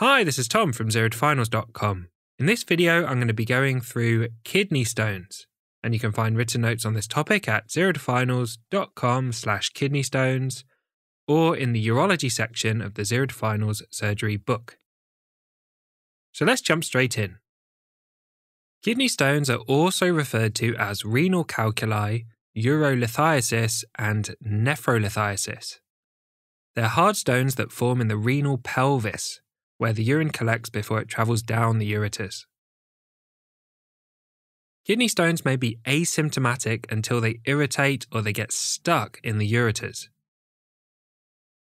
Hi, this is Tom from zerotofinals.com. In this video, I'm going to be going through kidney stones, and you can find written notes on this topic at zerotofinals.com/kidneystones or in the urology section of the Zero to Finals surgery book. So let's jump straight in. Kidney stones are also referred to as renal calculi, urolithiasis, and nephrolithiasis. They're hard stones that form in the renal pelvis, where the urine collects before it travels down the ureters. Kidney stones may be asymptomatic until they irritate or they get stuck in the ureters.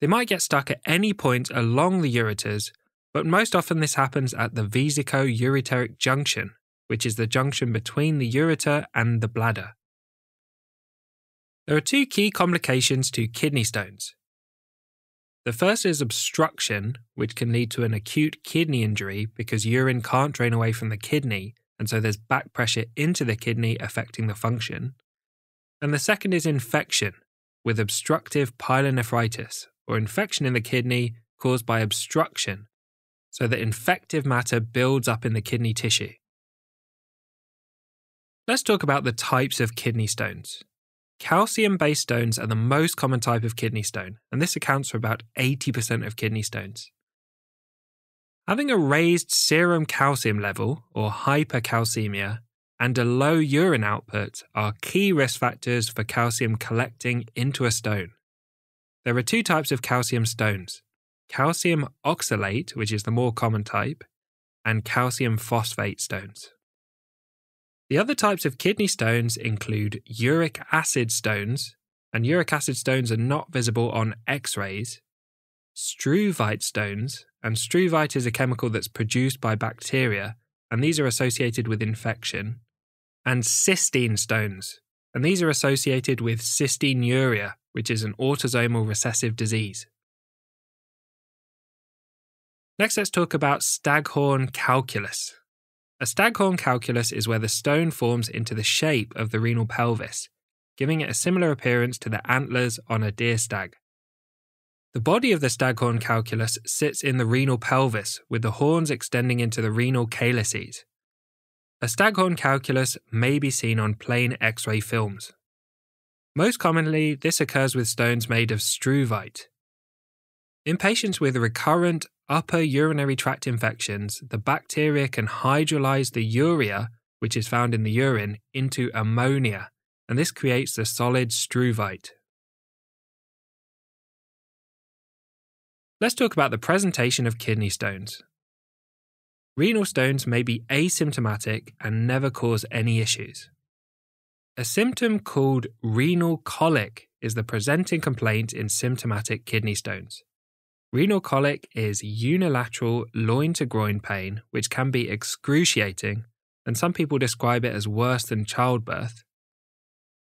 They might get stuck at any point along the ureters, but most often this happens at the vesico-ureteric junction, which is the junction between the ureter and the bladder. There are two key complications to kidney stones. The first is obstruction, which can lead to an acute kidney injury because urine can't drain away from the kidney, and so there's back pressure into the kidney affecting the function. And the second is infection, with obstructive pyelonephritis, or infection in the kidney caused by obstruction, so that infective matter builds up in the kidney tissue. Let's talk about the types of kidney stones. Calcium-based stones are the most common type of kidney stone, and this accounts for about 80% of kidney stones. Having a raised serum calcium level, or hypercalcemia, and a low urine output are key risk factors for calcium collecting into a stone. There are two types of calcium stones: calcium oxalate, which is the more common type, and calcium phosphate stones. The other types of kidney stones include uric acid stones, and uric acid stones are not visible on X-rays, struvite stones, and struvite is a chemical that's produced by bacteria, and these are associated with infection, and cystine stones, and these are associated with cystinuria, which is an autosomal recessive disease. Next, let's talk about staghorn calculus. A staghorn calculus is where the stone forms into the shape of the renal pelvis, giving it a similar appearance to the antlers on a deer stag. The body of the staghorn calculus sits in the renal pelvis, with the horns extending into the renal calyces. A staghorn calculus may be seen on plain X-ray films. Most commonly, this occurs with stones made of struvite. In patients with recurrent upper urinary tract infections, the bacteria can hydrolyze the urea, which is found in the urine, into ammonia, and this creates the solid struvite. Let's talk about the presentation of kidney stones. Renal stones may be asymptomatic and never cause any issues. A symptom called renal colic is the presenting complaint in symptomatic kidney stones. Renal colic is unilateral loin-to-groin pain, which can be excruciating, and some people describe it as worse than childbirth.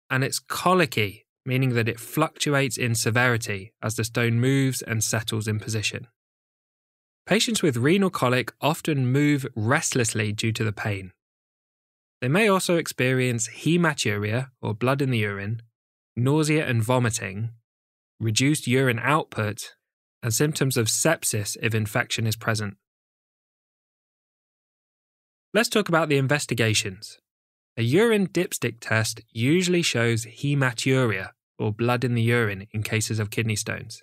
And it's colicky, meaning that it fluctuates in severity as the stone moves and settles in position. Patients with renal colic often move restlessly due to the pain. They may also experience hematuria, or blood in the urine, nausea and vomiting, reduced urine output, and symptoms of sepsis if infection is present. Let's talk about the investigations. A urine dipstick test usually shows hematuria, or blood in the urine, in cases of kidney stones.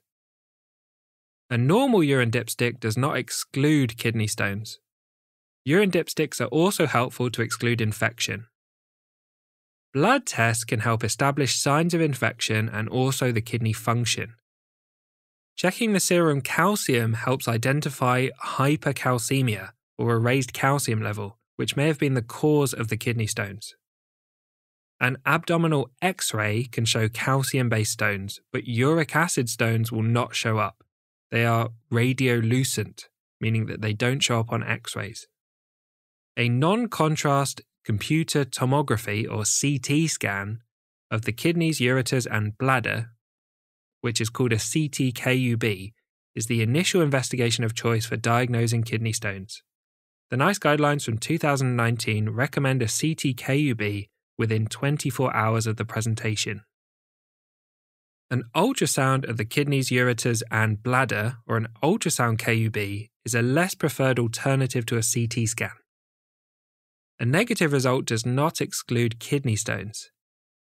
A normal urine dipstick does not exclude kidney stones. Urine dipsticks are also helpful to exclude infection. Blood tests can help establish signs of infection and also the kidney function. Checking the serum calcium helps identify hypercalcemia, or a raised calcium level, which may have been the cause of the kidney stones. An abdominal X-ray can show calcium-based stones, but uric acid stones will not show up. They are radiolucent, meaning that they don't show up on X-rays. A non-contrast computer tomography, or CT scan, of the kidneys, ureters, and bladder, which is called a CT-KUB, is the initial investigation of choice for diagnosing kidney stones. The NICE guidelines from 2019 recommend a CT-KUB within 24 hours of the presentation. An ultrasound of the kidneys, ureters, and bladder, or an ultrasound KUB, is a less preferred alternative to a CT scan. A negative result does not exclude kidney stones.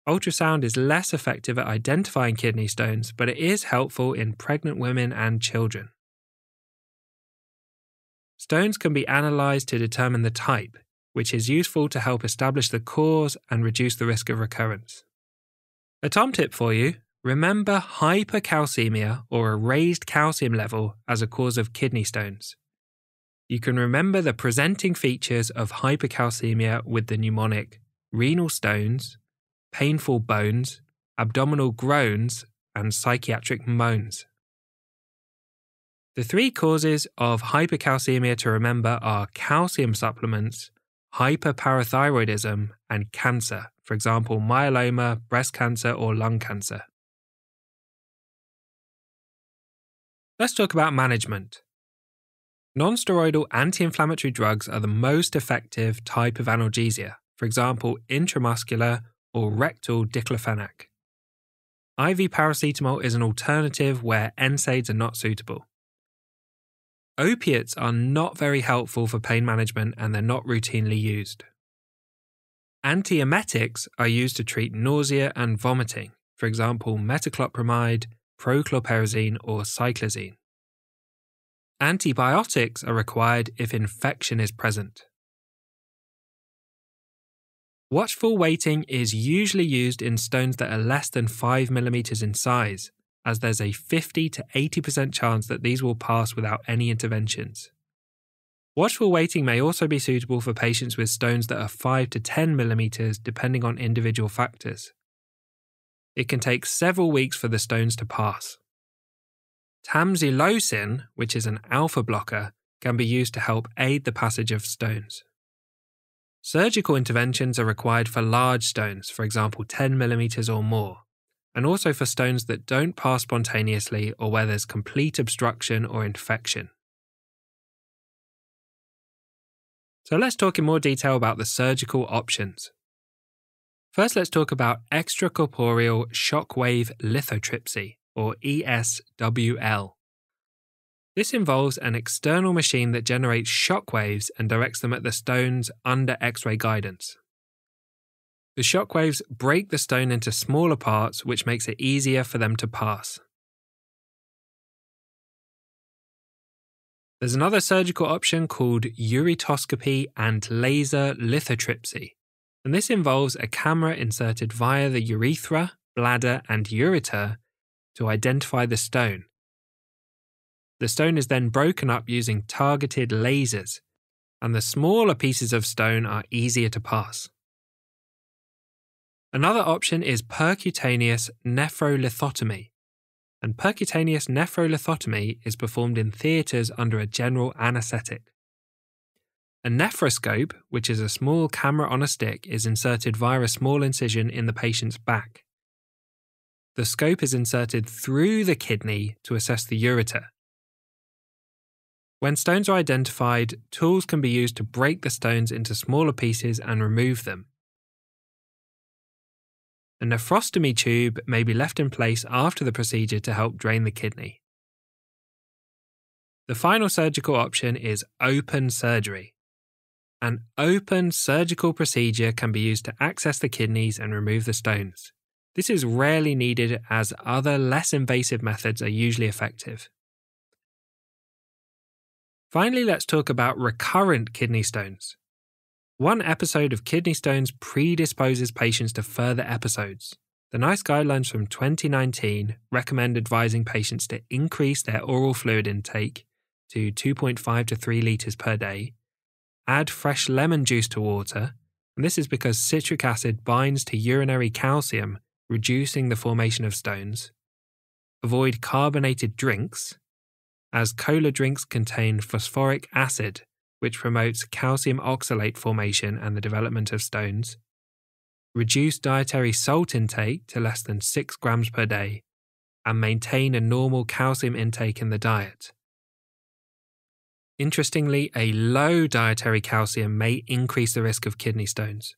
Ultrasound is less effective at identifying kidney stones, but it is helpful in pregnant women and children. Stones can be analysed to determine the type, which is useful to help establish the cause and reduce the risk of recurrence. A Tom tip for you, remember hypercalcemia or a raised calcium level as a cause of kidney stones. You can remember the presenting features of hypercalcemia with the mnemonic renal stones, painful bones, abdominal groans, and psychiatric moans. The three causes of hypercalcemia to remember are calcium supplements, hyperparathyroidism, and cancer, for example myeloma, breast cancer, or lung cancer. Let's talk about management. Non-steroidal anti-inflammatory drugs are the most effective type of analgesia, for example intramuscular or rectal diclofenac. IV paracetamol is an alternative where NSAIDs are not suitable. Opiates are not very helpful for pain management and they're not routinely used. Antiemetics are used to treat nausea and vomiting, for example metaclopramide, prochlorperazine, or cyclizine. Antibiotics are required if infection is present. Watchful waiting is usually used in stones that are less than 5 mm in size, as there's a 50 to 80% chance that these will pass without any interventions. Watchful waiting may also be suitable for patients with stones that are 5 to 10 mm depending on individual factors. It can take several weeks for the stones to pass. Tamsulosin, which is an alpha blocker, can be used to help aid the passage of stones. Surgical interventions are required for large stones, for example 10 mm or more, and also for stones that don't pass spontaneously or where there's complete obstruction or infection. So let's talk in more detail about the surgical options. First, let's talk about extracorporeal shockwave lithotripsy, or ESWL. This involves an external machine that generates shockwaves and directs them at the stones under X-ray guidance. The shockwaves break the stone into smaller parts, which makes it easier for them to pass. There's another surgical option called ureteroscopy and laser lithotripsy, and this involves a camera inserted via the urethra, bladder, and ureter to identify the stone. The stone is then broken up using targeted lasers, and the smaller pieces of stone are easier to pass. Another option is percutaneous nephrolithotomy, and percutaneous nephrolithotomy is performed in theatres under a general anaesthetic. A nephroscope, which is a small camera on a stick, is inserted via a small incision in the patient's back. The scope is inserted through the kidney to assess the ureter. When stones are identified, tools can be used to break the stones into smaller pieces and remove them. A nephrostomy tube may be left in place after the procedure to help drain the kidney. The final surgical option is open surgery. An open surgical procedure can be used to access the kidneys and remove the stones. This is rarely needed as other less invasive methods are usually effective. Finally, let's talk about recurrent kidney stones. One episode of kidney stones predisposes patients to further episodes. The NICE guidelines from 2019 recommend advising patients to increase their oral fluid intake to 2.5 to 3 litres per day, add fresh lemon juice to water, and this is because citric acid binds to urinary calcium, reducing the formation of stones, avoid carbonated drinks, as cola drinks contain phosphoric acid, which promotes calcium oxalate formation and the development of stones, reduce dietary salt intake to less than 6 grams per day, and maintain a normal calcium intake in the diet. Interestingly, a low dietary calcium may increase the risk of kidney stones.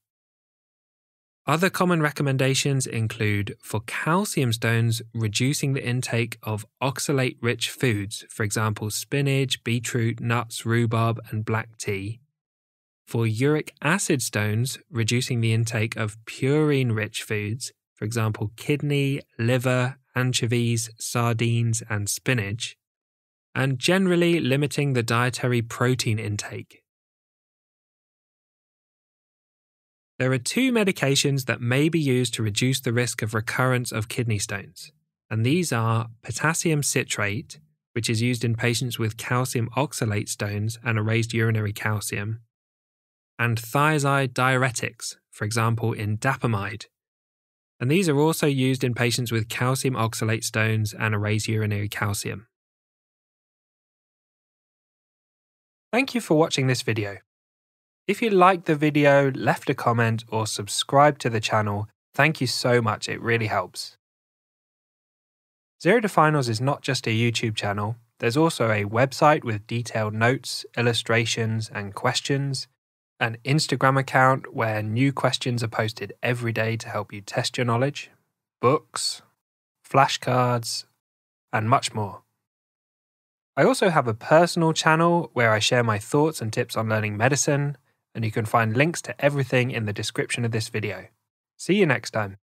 Other common recommendations include, for calcium stones, reducing the intake of oxalate-rich foods, for example spinach, beetroot, nuts, rhubarb, and black tea. For uric acid stones, reducing the intake of purine-rich foods, for example kidney, liver, anchovies, sardines, and spinach. And generally limiting the dietary protein intake. There are two medications that may be used to reduce the risk of recurrence of kidney stones, and these are potassium citrate, which is used in patients with calcium oxalate stones and a raised urinary calcium, and thiazide diuretics, for example in indapamide. And these are also used in patients with calcium oxalate stones and a raised urinary calcium. Thank you for watching this video. If you liked the video, left a comment, or subscribed to the channel, thank you so much, it really helps. Zerotofinals is not just a YouTube channel, there's also a website with detailed notes, illustrations, and questions, an Instagram account where new questions are posted every day to help you test your knowledge, books, flashcards, and much more. I also have a personal channel where I share my thoughts and tips on learning medicine, and you can find links to everything in the description of this video. See you next time.